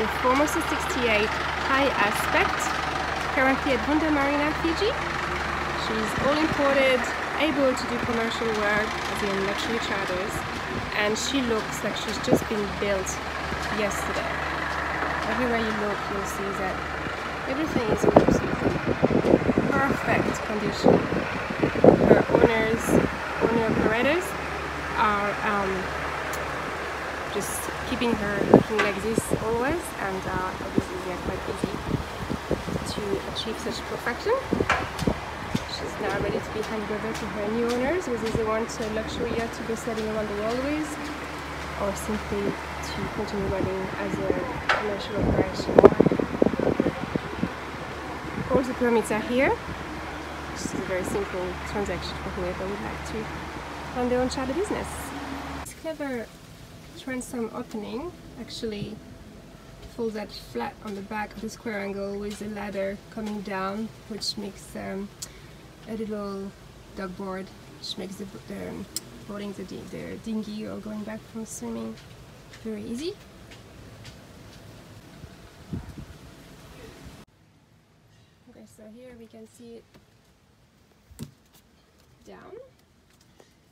the former C68 High Aspect, currently at Bunda Marina, Fiji. She's all imported, able to do commercial work as in luxury charters, and she looks like she's just been built yesterday. Everywhere you look, you'll see that everything is in perfect condition. Her owner-operators are just keeping her looking like this always, and obviously they're quite busy to achieve such perfection. She's now ready to be handed over to her new owners, whether they want a luxury yacht to go sailing around the world with, or simply to continue running as a commercial operation. All the permits are here. This is a very simple transaction for whoever would like to run their own charter business. It's clever transom opening actually folds that flat on the back of the square angle with a ladder coming down, which makes a little dog board, which makes the boarding the dinghy or going back from swimming very easy. Okay, so here we can see it down.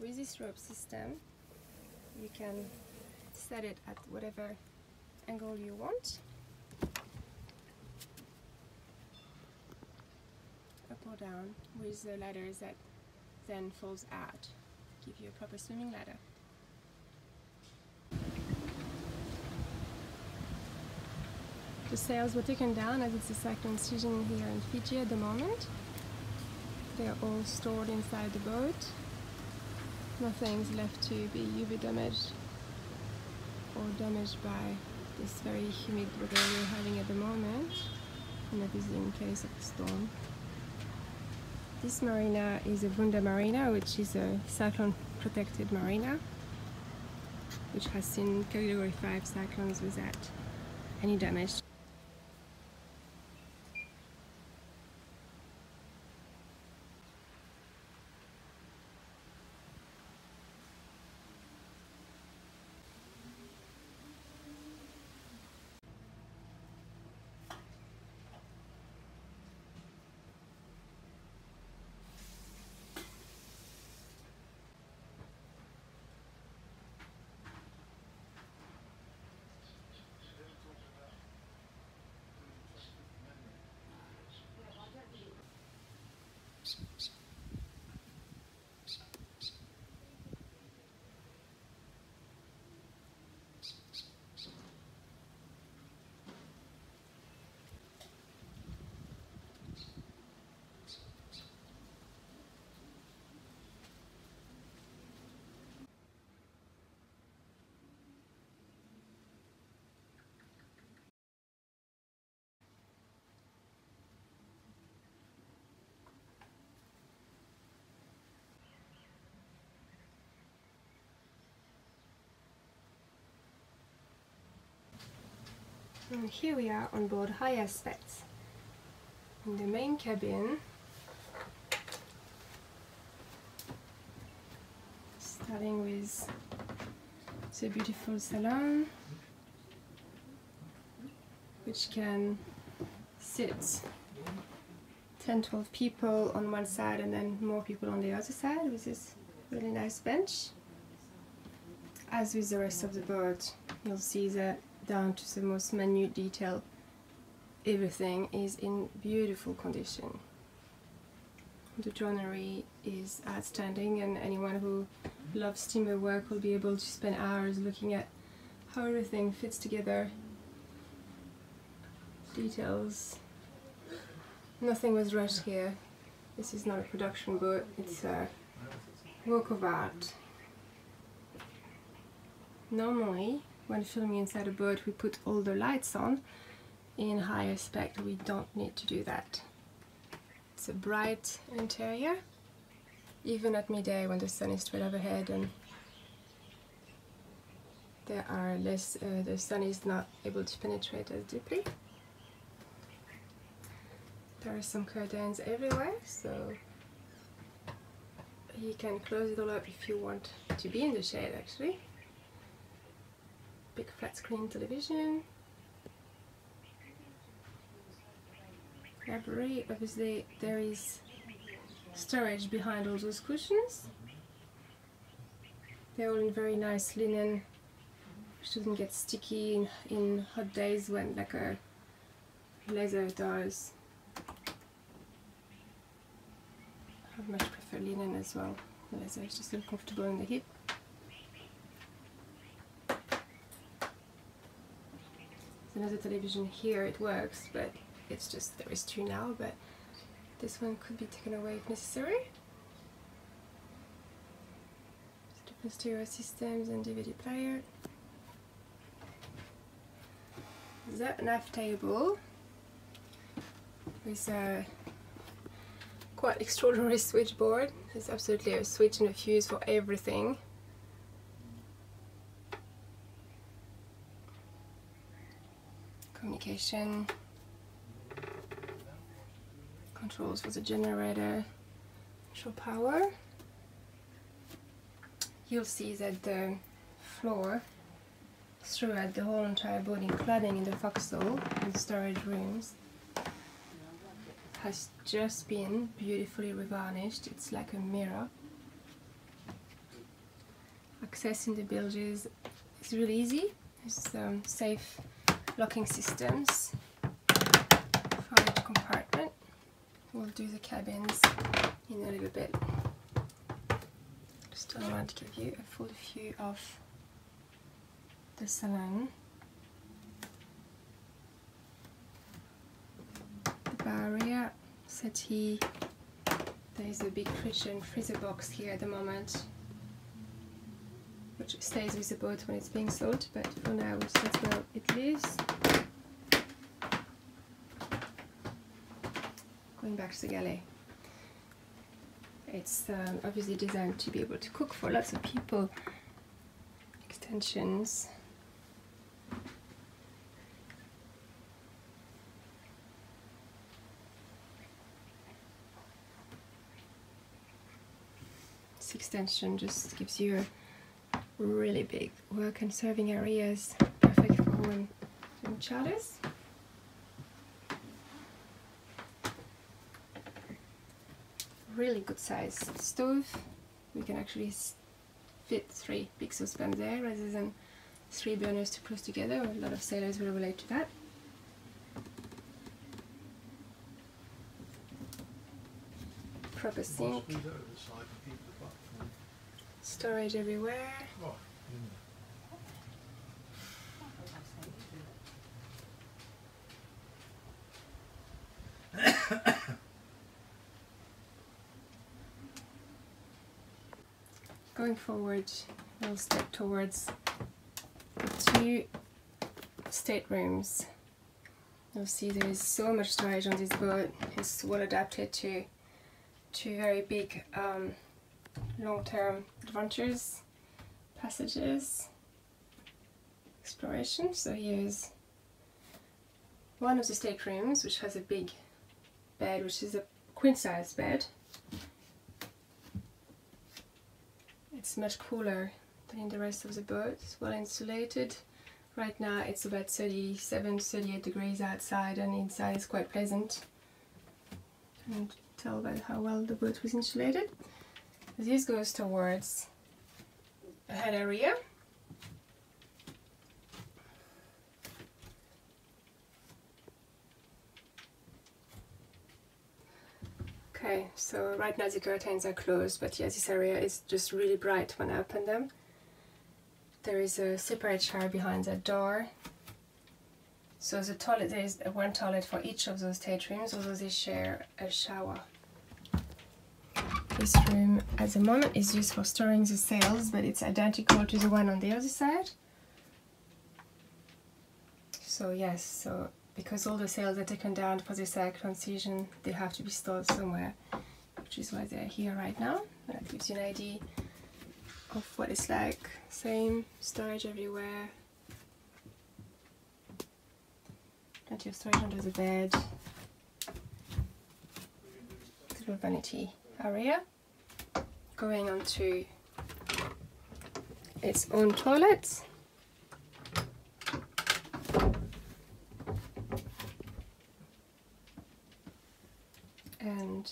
With this rope system, you can set it at whatever angle you want, up or down, with the ladders that then falls out, give you a proper swimming ladder. The sails were taken down as it's a cyclone season here in Fiji at the moment. They're all stored inside the boat. Nothing's left to be UV damaged or damaged by this very humid weather we're having at the moment, and that is in case of a storm. This marina is a Bunda Marina, which is a cyclone protected marina, which has seen category 5 cyclones without any damage. And here we are on board High Aspect. In the main cabin, starting with the beautiful salon, which can sit 10-12 people on one side and then more people on the other side, with this really nice bench. As with the rest of the boat, you'll see that down to the most minute detail, everything is in beautiful condition. The joinery is outstanding, and anyone who loves timber work will be able to spend hours looking at how everything fits together. Details. Nothing was rushed here. This is not a production boat, it's a work of art. Normally, when filming inside a boat, we put all the lights on. In High Aspect, we don't need to do that. It's a bright interior, even at midday when the sun is straight overhead and there are less, the sun is not able to penetrate as deeply. There are some curtains everywhere, so you can close it all up if you want to be in the shade actually. Big flat screen television, crêperie. Obviously there is storage behind all those cushions. They're all in very nice linen, which doesn't get sticky in hot days when like a blazer does. I much prefer linen as well. Blazer is just uncomfortable in the hip. There's another television here, it works, but it's just there is two now, but this one could be taken away if necessary. Stereo systems and DVD player. The knife table with a quite extraordinary switchboard. There's absolutely a switch and a fuse for everything. Communication controls for the generator, show power. You'll see that the floor throughout the whole entire boat, including in the forecastle and storage rooms, has just been beautifully revarnished. It's like a mirror. Accessing the bilges is really easy. There's safe locking systems for each compartment. We'll do the cabins in a little bit. Still want to give you a full view of the salon, the barrier, settee. There is a big kitchen freezer box here at the moment, which stays with the boat when it's being sold, but for now it's just where it lives. Going back to the galley. It's obviously designed to be able to cook for lots of people. Extensions. This extension just gives you a really big work and serving areas, perfect for when doing charters. Really good sized stove. We can actually fit three big saucepans there rather than three burners too close together. A lot of sailors will relate to that. Proper sink. Storage everywhere. Going forward, we'll step towards the two staterooms. You'll see there is so much storage on this boat. It's well adapted to very big long-term adventures, passages, exploration. So here's one of the staterooms, which has a big bed, which is a queen-size bed. It's much cooler than in the rest of the boat. It's well insulated. Right now it's about 37, 38 degrees outside, and inside is quite pleasant. You can tell by how well the boat was insulated. This goes towards a head area. Okay, so right now the curtains are closed, but yeah, this area is just really bright when I open them. There is a separate shower behind that door. So the toilet, there is one toilet for each of those staterooms, although they share a shower. This room at the moment is used for storing the sails, but it's identical to the one on the other side. So yes, so because all the sails are taken down for the cyclone season, they have to be stored somewhere, which is why they're here right now. That gives you an idea of what it's like. Same storage everywhere. Plenty of storage under the bed. Little vanity area. Going on to its own toilets. and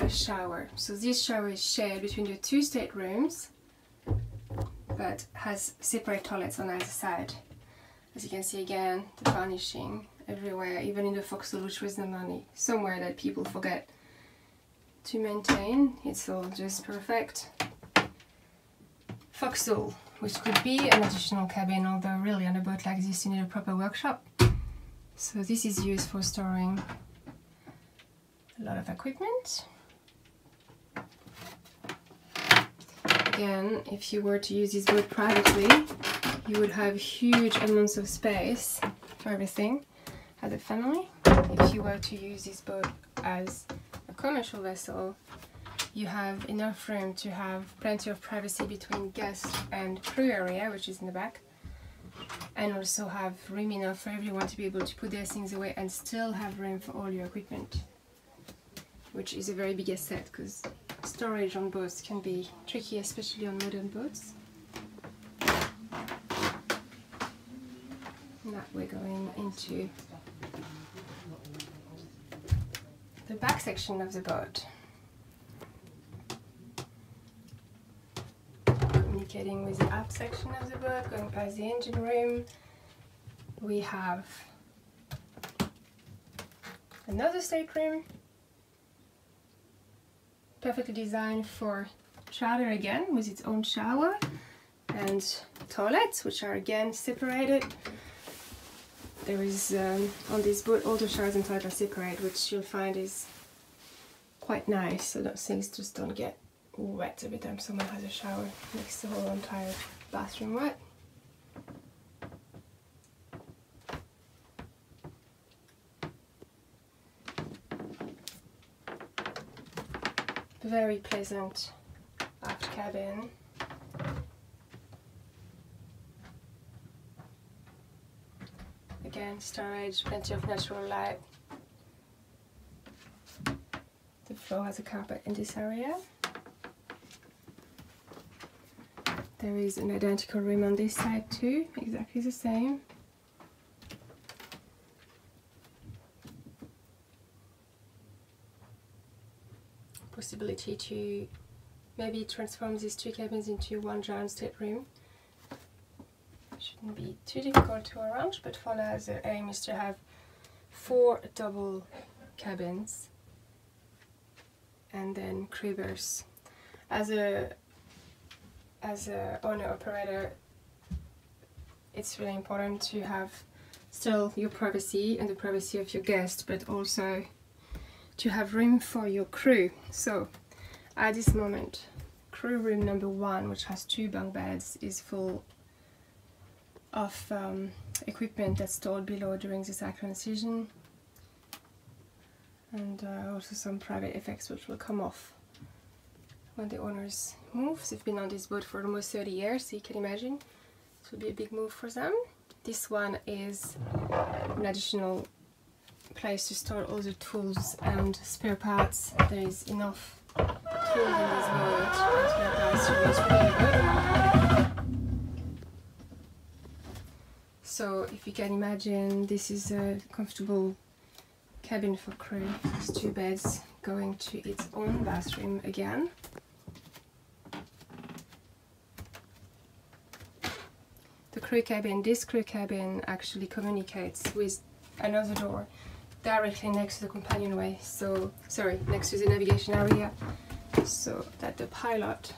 a shower. So this shower is shared between the two staterooms, but has separate toilets on either side. As you can see again, the varnishing everywhere, even in the forecastle, which was the money, somewhere that people forget to maintain. It's all just perfect. Forecastle, which could be an additional cabin, although really on a boat like this you need a proper workshop. So this is used for storing a lot of equipment. Again, if you were to use this boat privately, you would have huge amounts of space for everything as a family. If you were to use this boat as a commercial vessel, you have enough room to have plenty of privacy between guest and crew area, which is in the back, and also have room enough for everyone to be able to put their things away and still have room for all your equipment, which is a very big asset because storage on boats can be tricky, especially on modern boats. Now we're going into the back section of the boat, communicating with the aft section of the boat, going past the engine room. We have another stateroom, perfectly designed for charter again, with its own shower and toilets, which are again separated. There is, on this boat, all the showers and toilets are separate, which you'll find is quite nice, so that things just don't get wet every time someone has a shower. It makes the whole entire bathroom wet. Very pleasant aft cabin. Again, storage, plenty of natural light. The floor has a carpet in this area. There is an identical room on this side too, exactly the same. Possibility to maybe transform these two cabins into one giant stateroom. Shouldn't be too difficult to arrange, but for now the aim is to have four double cabins and then cribbers. As a owner operator, it's really important to have still your privacy and the privacy of your guests, but also to have room for your crew. So at this moment, crew room number 1, which has 2 bunk beds, is full of equipment that's stored below during the cyclone season, and also some private effects which will come off when the owners move. They've been on this boat for almost 30 years, so you can imagine it will be a big move for them. This one is an additional place to store all the tools and spare parts. There is enough tools in this boat and spare parts to use for the boat. So if you can imagine, this is a comfortable cabin for crew. There's 2 beds going to its own bathroom again. The crew cabin, this crew cabin actually communicates with another door directly next to the companionway, so next to the navigation area, so that the pilot,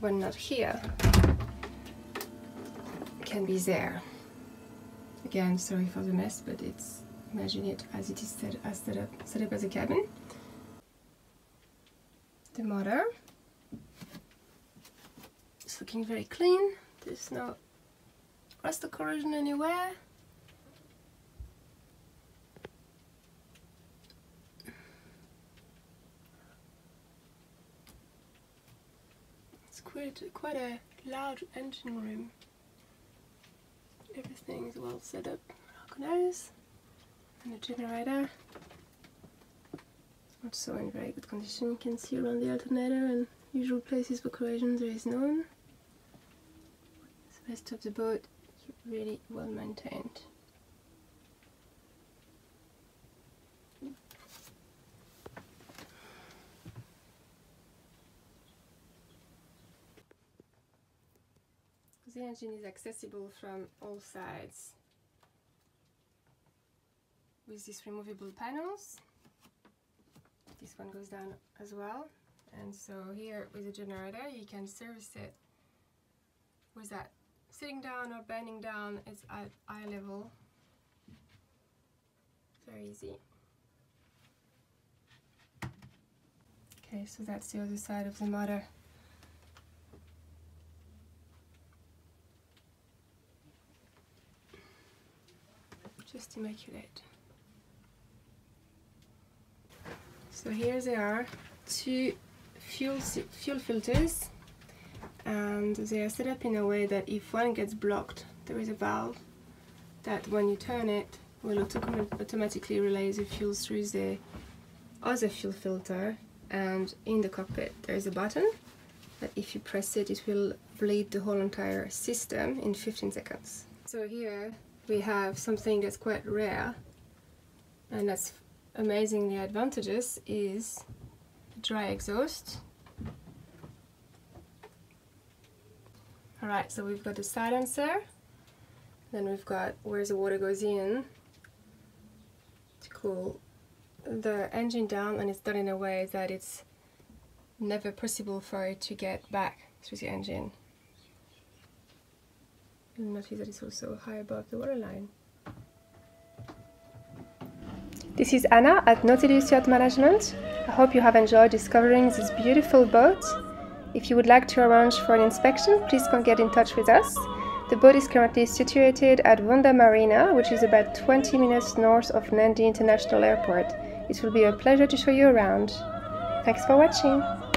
when not here, can be there. Again, sorry for the mess, but it's, imagine it as it is set up as a cabin. The motor is looking very clean. There's no rust or corrosion anywhere. Quite a large engine room. Everything's well set up, organized, and a generator. Also in very good condition. You can see around the alternator and usual places for corrosion there is none. The rest of the boat is really well maintained. the engine is accessible from all sides with these removable panels. This one goes down as well, and so here with the generator you can service it without sitting down or bending down. It's at eye level, very easy. Okay, so that's the other side of the motor. Just immaculate. So here there are two fuel filters, and they are set up in a way that if one gets blocked, there is a valve that when you turn it will automatically relay the fuel through the other fuel filter. And in the cockpit there is a button that if you press it, it will bleed the whole entire system in 15 seconds. So here we have something that's quite rare, and that's amazingly advantageous, is dry exhaust. Alright, so we've got the silencer, then we've got where the water goes in to cool the engine down, and it's done in a way that it's never possible for it to get back through the engine. You'll notice that it's also high above the waterline. This is Anna at Nautilus Yacht Management. I hope you have enjoyed discovering this beautiful boat. If you would like to arrange for an inspection, please get in touch with us. The boat is currently situated at Bunda Marina, which is about 20 minutes north of Nadi International Airport. It will be a pleasure to show you around. Thanks for watching!